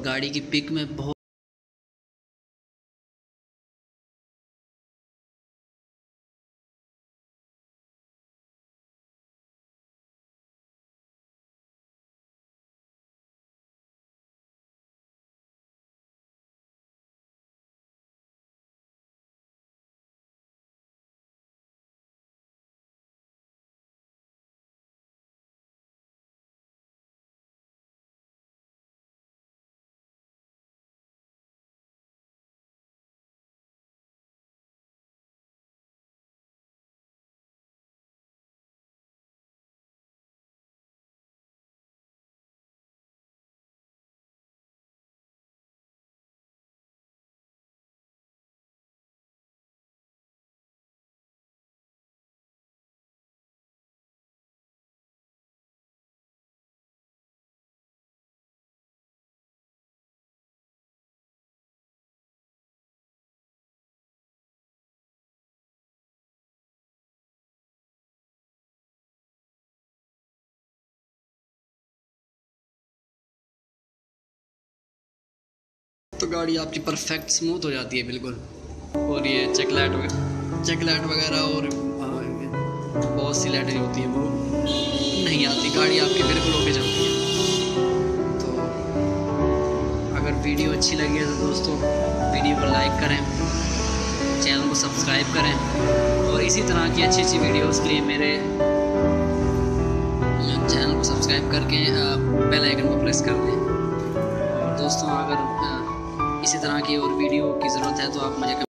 और गाड़ी की पिक में बहुत तो गाड़ी आपकी परफेक्ट स्मूथ हो जाती है बिल्कुल। और ये चेक लाइट वगैरह और बहुत सी लाइटें होती हैं वो नहीं आती, गाड़ी आपकी बिल्कुल होके चलती है। तो अगर वीडियो अच्छी लगी है तो दोस्तों वीडियो को लाइक करें, चैनल को सब्सक्राइब करें और इसी तरह की अच्छी अच्छी वीडियोज़ के लिए मेरे चैनल को सब्सक्राइब करके बेल आइकन को प्रेस कर दें। दोस्तों अगर इसी तरह की और वीडियो की ज़रूरत है तो आप मुझे